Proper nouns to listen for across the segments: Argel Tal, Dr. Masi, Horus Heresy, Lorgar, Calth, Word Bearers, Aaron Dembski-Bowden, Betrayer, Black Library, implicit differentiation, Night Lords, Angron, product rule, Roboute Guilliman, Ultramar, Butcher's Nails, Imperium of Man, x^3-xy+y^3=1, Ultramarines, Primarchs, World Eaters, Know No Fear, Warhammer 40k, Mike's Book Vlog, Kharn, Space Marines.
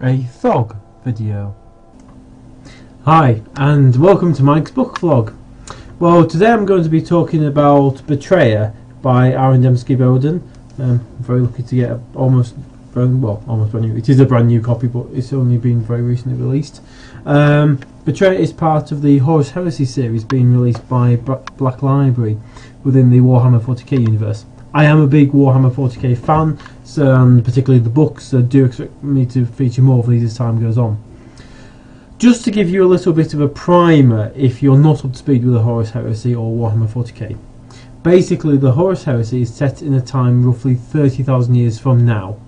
a Thog video. Hi, and welcome to Mike's Book Vlog. Well, today I'm going to be talking about Betrayer by Aaron Dembski-Bowden. I'm very lucky to get almost brand new. It is a brand new copy, but it's only been very recently released. Betrayer is part of the Horus Heresy series being released by Black Library within the Warhammer 40k universe. I am a big Warhammer 40k fan, so, and particularly the books, so do expect me to feature more of these as time goes on. Just to give you a little bit of a primer if you're not up to speed with the Horus Heresy or Warhammer 40k. Basically, the Horus Heresy is set in a time roughly 30,000 years from now.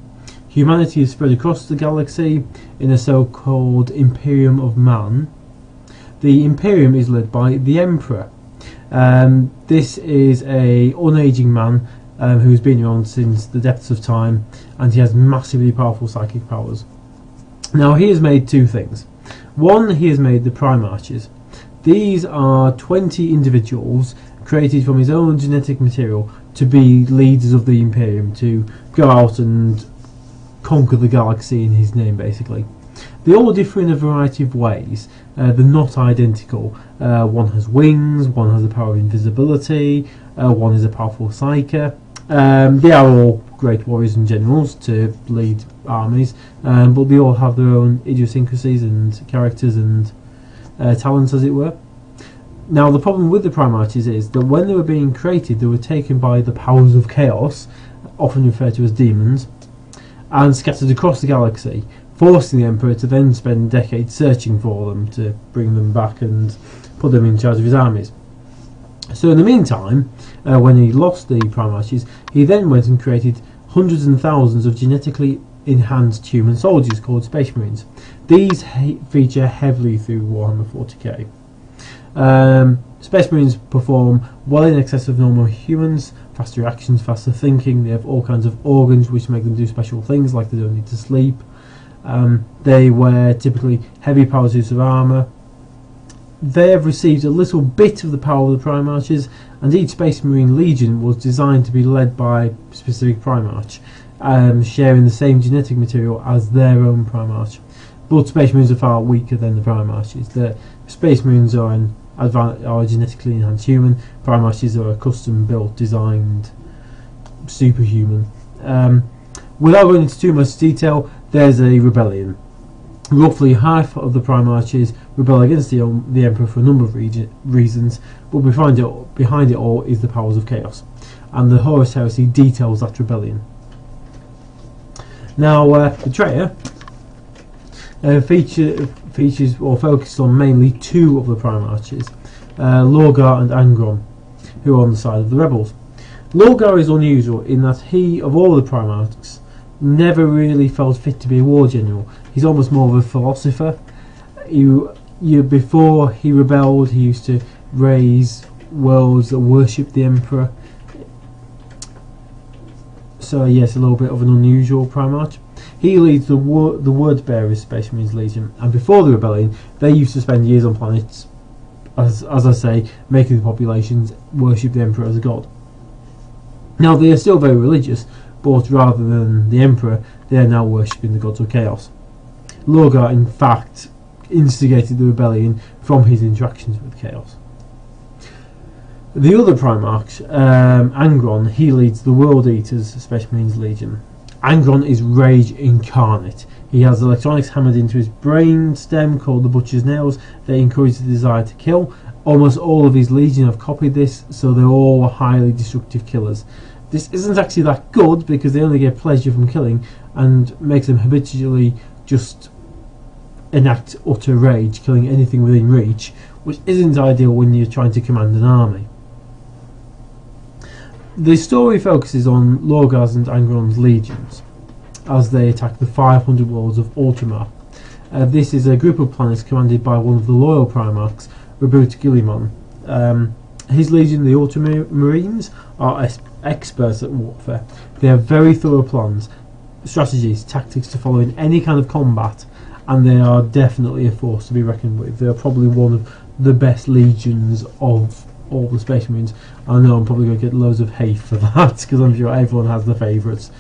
Humanity is spread across the galaxy in a so-called Imperium of Man. The Imperium is led by the Emperor. This is an unaging man who's been around since the depths of time, and he has massively powerful psychic powers. Now, he has made two things. One, he has made the Primarchs. These are 20 individuals created from his own genetic material to be leaders of the Imperium, to go out and conquer the galaxy in his name, basically. They all differ in a variety of ways. They're not identical. One has wings, one has the power of invisibility, one is a powerful psyker. They are all great warriors and generals to lead armies, but they all have their own idiosyncrasies and characters and talents, as it were. Now, the problem with the Primarchs is that when they were being created, they were taken by the powers of chaos, often referred to as demons, and scattered across the galaxy, forcing the Emperor to then spend decades searching for them to bring them back and put them in charge of his armies. So in the meantime, when he lost the Primarchs, he then went and created hundreds and thousands of genetically enhanced human soldiers called Space Marines. These feature heavily through Warhammer 40k. Space Marines perform well in excess of normal humans, faster reactions, faster thinking. They have all kinds of organs which make them do special things, like they don't need to sleep. They wear typically heavy power suits of armour. They have received a little bit of the power of the Primarchs, and each Space Marine legion was designed to be led by a specific Primarch, sharing the same genetic material as their own Primarch. But Space Marines are far weaker than the Primarchs. The Space Marines are a genetically enhanced human. Primarchs are a custom-built, designed superhuman. Without going into too much detail, there's a rebellion. Roughly half of the Primarchs rebel against the Emperor for a number of reasons, but behind it all is the powers of chaos, and the Horus Heresy details that rebellion. Now, Betrayer features or focused on mainly two of the Primarchs, Lorgar and Angron, who are on the side of the rebels. Lorgar is unusual in that he, of all the Primarchs, never really felt fit to be a war general. He's almost more of a philosopher. Before he rebelled, he used to raise worlds that worshipped the Emperor. So yes, a little bit of an unusual Primarch. He leads the Word Bearers Space Marines Legion, and before the rebellion, they used to spend years on planets, as I say, making the populations worship the Emperor as a god. Now, they are still very religious, but rather than the Emperor, they are now worshipping the gods of chaos. Lorgar, in fact, instigated the rebellion from his interactions with chaos. The other Primarch, Angron, he leads the World Eaters Space Marines Legion. Angron is rage incarnate. He has electronics hammered into his brain stem called the Butcher's Nails. They encourage the desire to kill. Almost all of his legion have copied this, so they're all highly destructive killers. This isn't actually that good because they only get pleasure from killing, and makes them habitually just enact utter rage, killing anything within reach, which isn't ideal when you're trying to command an army. The story focuses on Lorgar's and Angron's legions as they attack the 500 worlds of Ultramar. This is a group of planets commanded by one of the loyal Primarchs, Roboute Guilliman. His legion, the Ultramarines, are experts at warfare. They have very thorough plans, strategies, tactics to follow in any kind of combat, and they are definitely a force to be reckoned with. They are probably one of the best legions of all the Space Marines. I know I'm probably going to get loads of hate for that because I'm sure everyone has their favourites.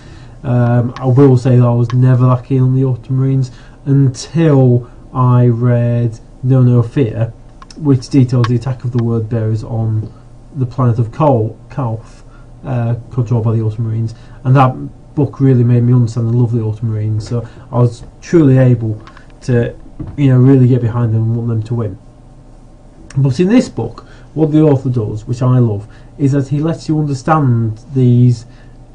I will say that I was never that keen on the Ultramarines until I read Know No Fear, which details the attack of the Word Bearers on the planet of Calth, controlled by the Ultramarines, and that book really made me understand and love the Ultramarines. So I was truly able to, you know, really get behind them and want them to win. But in this book, what the author does, which I love, is that he lets you understand these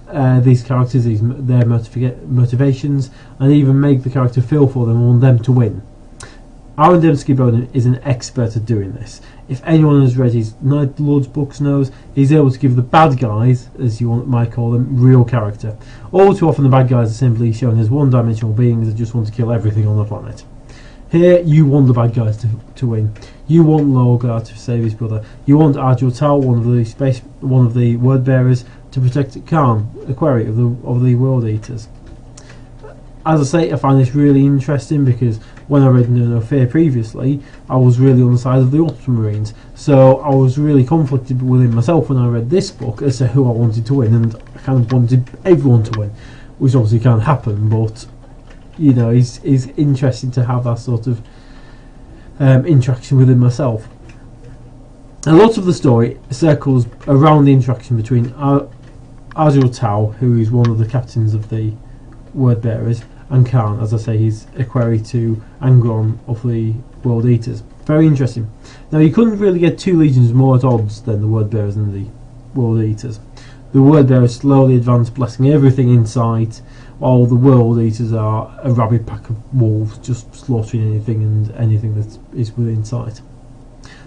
characters, their motivations, and even make the character feel for them and want them to win. Aaron Dembski-Bowden is an expert at doing this. If anyone has read his Night Lords books knows, he's able to give the bad guys, as you might call them, real character. All too often the bad guys are simply shown as one-dimensional beings that just want to kill everything on the planet. Here, you want the bad guys to win. You want Lorgar to save his brother. You want Argel Tal, one of the Word Bearers, to protect Kharn, Aquari of the World Eaters. As I say, I find this really interesting because when I read Know No Fear previously, I was really on the side of the Ultramarines. So I was really conflicted within myself when I read this book as to who I wanted to win, and I kind of wanted everyone to win, which obviously can't happen, but you know, it's interesting to have that sort of interaction within myself. A lot of the story circles around the interaction between Argel Tal, who is one of the captains of the Word Bearers, and Kharn, as I say, he's a query to Angron of the World Eaters. Very interesting. Now, you couldn't really get two legions more at odds than the Word Bearers and the World Eaters. The Word Bearers slowly advance, blessing everything in sight, while the World Eaters are a rabid pack of wolves, just slaughtering anything that is within sight.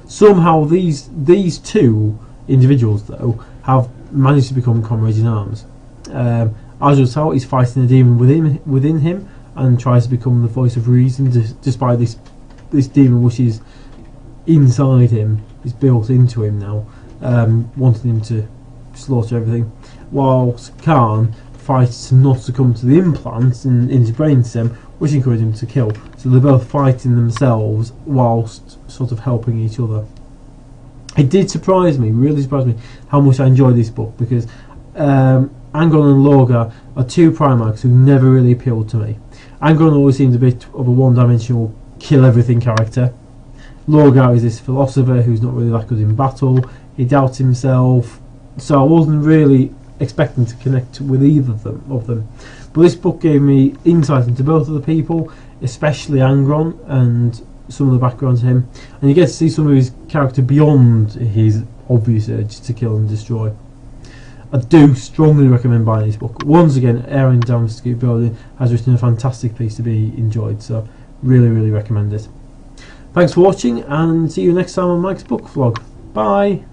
Somehow, these two individuals, though, have managed to become comrades in arms. Argel Tal is fighting the demon within him and tries to become the voice of reason, despite this demon which is inside him, is built into him now, wanting him to slaughter everything. While Kharn fights not to come to the implants in his brain stem, which encourages him to kill. So they're both fighting themselves whilst sort of helping each other. It did surprise me, really surprised me, how much I enjoyed this book because Angron and Lorgar are two Primarchs who never really appealed to me. Angron always seemed a bit of a one-dimensional kill-everything character. Lorgar is this philosopher who's not really that good in battle, he doubts himself, so I wasn't really expecting to connect with either of them. But this book gave me insight into both of the people, especially Angron and some of the background to him, and you get to see some of his character beyond his obvious urge to kill and destroy. I do strongly recommend buying this book. Once again, Aaron Dembski-Bowden has written a fantastic piece to be enjoyed, so really, really recommend it. Thanks for watching, and see you next time on Mike's Book Vlog. Bye!